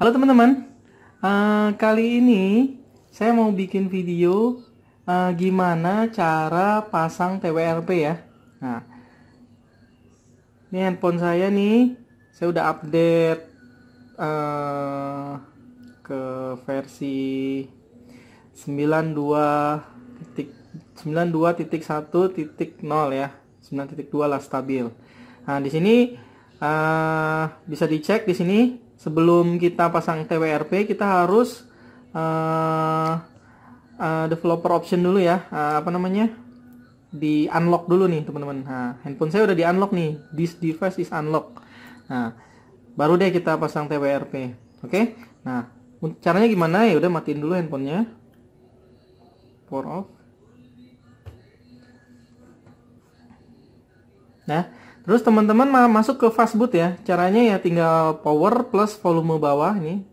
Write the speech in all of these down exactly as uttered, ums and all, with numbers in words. Halo teman-teman, uh, kali ini saya mau bikin video uh, gimana cara pasang T W R P ya. Nah, ini handphone saya nih, saya udah update uh, ke versi sembilan puluh dua titik satu titik nol ya, sembilan titik dua lah, stabil. Nah, di sini uh, bisa dicek di sini. Sebelum kita pasang T W R P, kita harus uh, uh, developer option dulu ya, uh, apa namanya, di unlock dulu nih teman-teman. Nah, handphone saya udah di unlock nih, this device is unlock. Nah, baru deh kita pasang T W R P, oke? Okay? Nah, caranya gimana ya? Udah matiin dulu handphonenya, power off. Nah. Terus teman-teman masuk ke Fastboot ya. Caranya ya tinggal power plus volume bawah ini.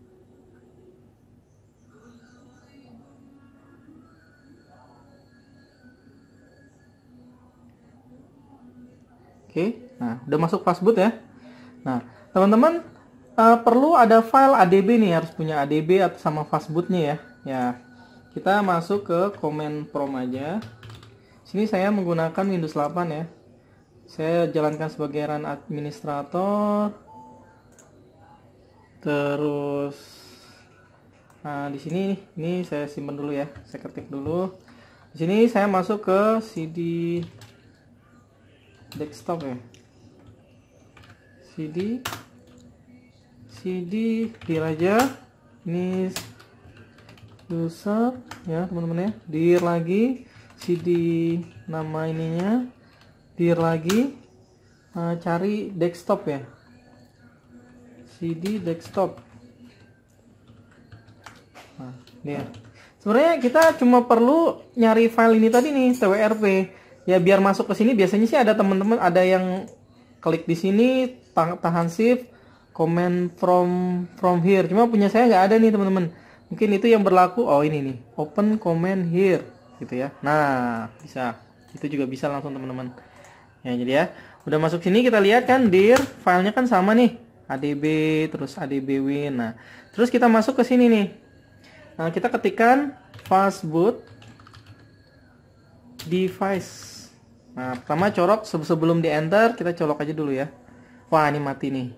Oke, nah udah masuk Fastboot ya. Nah teman-teman uh, perlu ada file A D B nih, harus punya A D B atau sama Fastbootnya ya. Ya kita masuk ke command prompt aja. Sini saya menggunakan Windows delapan ya. Saya jalankan sebagai run administrator. Terus nah di sini ini saya simpan dulu ya. Saya ketik dulu. Di sini saya masuk ke C D desktop ya. CD CD dir aja. Ini user ya, teman-teman ya. Dir lagi C D nama ininya. Dir lagi, uh, cari desktop ya, C D desktop. Nah, dia. Sebenarnya kita cuma perlu nyari file ini tadi nih, T W R P. Ya biar masuk ke sini biasanya sih ada teman-teman ada yang klik di sini, tahan shift, comment from from here. Cuma punya saya nggak ada nih teman-teman. Mungkin itu yang berlaku. Oh ini nih, open comment here, gitu ya. Nah bisa, itu juga bisa langsung teman-teman. Ya jadi ya udah masuk sini, kita lihat kan dir filenya kan sama nih, adb terus adbwin. Nah terus kita masuk ke sini nih. Nah kita ketikkan fastboot device. Nah pertama corok, sebelum di enter kita colok aja dulu ya. Wah ini mati nih.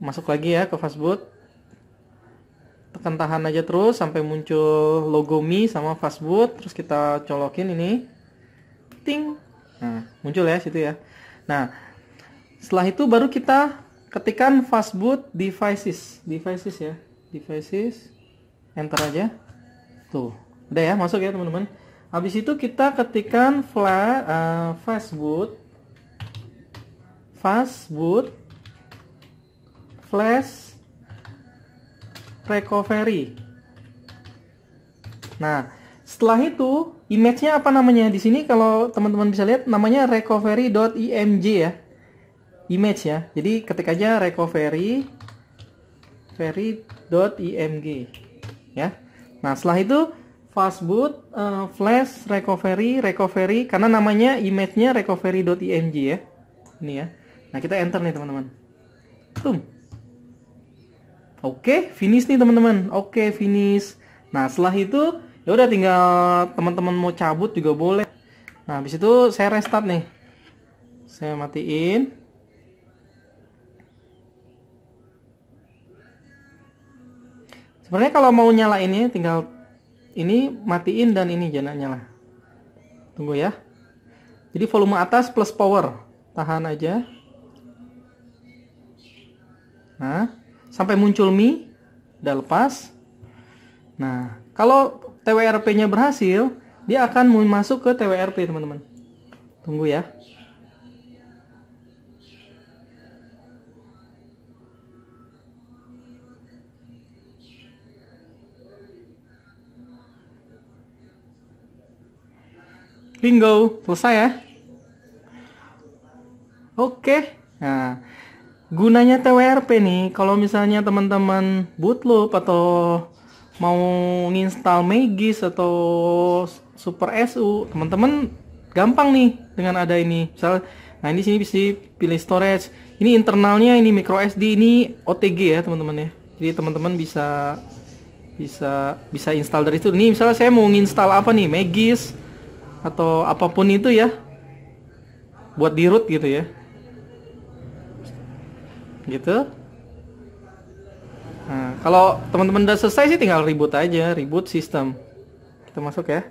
Masuk lagi ya ke fastboot, tekan tahan aja terus sampai muncul logo Mi sama fastboot, terus kita colokin ini, ting. Nah, muncul ya situ ya. Nah, setelah itu baru kita ketikkan fastboot devices, devices ya, devices, enter aja. Tuh, udah ya masuk ya teman-teman. Habis itu kita ketikkan flash, uh, fastboot, fastboot, flash recovery. Nah. Setelah itu, image-nya apa namanya? Di sini kalau teman-teman bisa lihat namanya recovery.img ya. Image ya. Jadi ketik aja recovery recovery.img ya. Nah, setelah itu fastboot uh, flash recovery recovery karena namanya image-nya recovery.img ya. Ini ya. Nah, kita enter nih teman-teman. Tum. Oke, finish nih teman-teman. Oke, finish. Nah, setelah itu ya udah tinggal teman-teman mau cabut juga boleh. Nah habis itu saya restart nih, saya matiin. Sebenarnya kalau mau nyalainnya tinggal ini matiin dan ini jangan nyala. Tunggu ya. Jadi volume atas plus power, tahan aja. Nah sampai muncul Mi, udah lepas. Nah kalau T W R P-nya berhasil, dia akan masuk ke T W R P, teman-teman. Tunggu ya. Bingo, selesai ya. Oke. Nah, gunanya T W R P nih, kalau misalnya teman-teman bootloop atau mau nginstal Magisk atau SuperSU, teman-teman gampang nih dengan ada ini. Misal, nah ini sini bisa pilih storage. Ini internalnya, ini micro S D, ini O T G ya teman-teman ya. Jadi teman-teman bisa bisa bisa install dari situ. Nih misalnya saya mau nginstal apa nih, Magisk atau apapun itu ya, buat di root gitu ya, gitu. Nah, kalau teman-teman udah selesai sih tinggal reboot aja, reboot sistem. Kita masuk ya,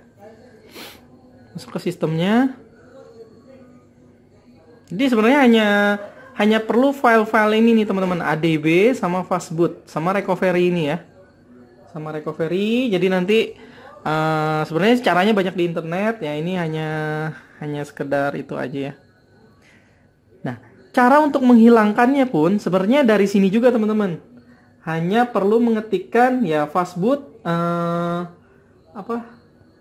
masuk ke sistemnya. Jadi sebenarnya hanya hanya perlu file-file ini nih teman-teman, A D B sama Fastboot sama recovery ini ya. Sama recovery, jadi nanti uh, sebenarnya caranya banyak di internet ya, ini hanya hanya sekedar itu aja ya. Nah, cara untuk menghilangkannya pun sebenarnya dari sini juga teman-teman. Hanya perlu mengetikkan ya Fastboot uh, apa?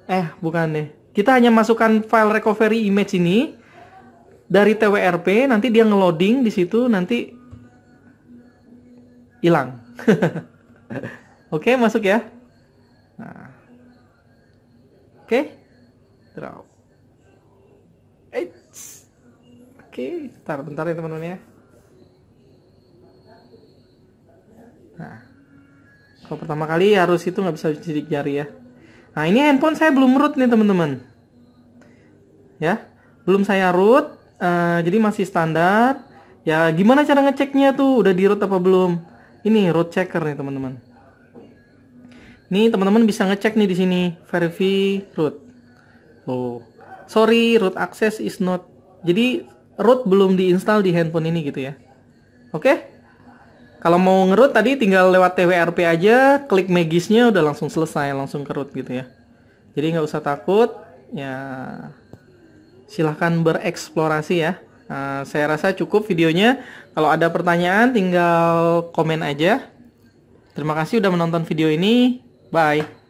Eh, bukan deh. Kita hanya masukkan file recovery image ini dari T W R P, nanti dia ngeloading di situ, nanti hilang. Oke, okay, masuk ya. Nah. Oke. Okay. Draw. Oke, okay. Bentar, bentar ya teman-teman ya. Nah. Kalau pertama kali harus itu, nggak bisa sidik jari ya. Nah, ini handphone saya belum root nih teman-teman. Ya, belum saya root, uh, jadi masih standar. Ya, gimana cara ngeceknya tuh? Udah di root apa belum? Ini root checker nih teman-teman. Nih teman-teman bisa ngecek nih di sini, verify root. Oh, sorry, root access is not. Jadi root belum diinstal di handphone ini gitu ya. Oke? Okay? Kalau mau ngeroot tadi tinggal lewat T W R P aja, klik Magisknya udah langsung selesai, langsung ke root gitu ya. Jadi nggak usah takut, ya silahkan bereksplorasi ya. Uh, saya rasa cukup videonya. Kalau ada pertanyaan tinggal komen aja. Terima kasih udah menonton video ini. Bye.